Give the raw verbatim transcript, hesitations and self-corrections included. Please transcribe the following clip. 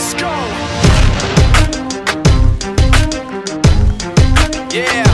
Let's go. Yeah.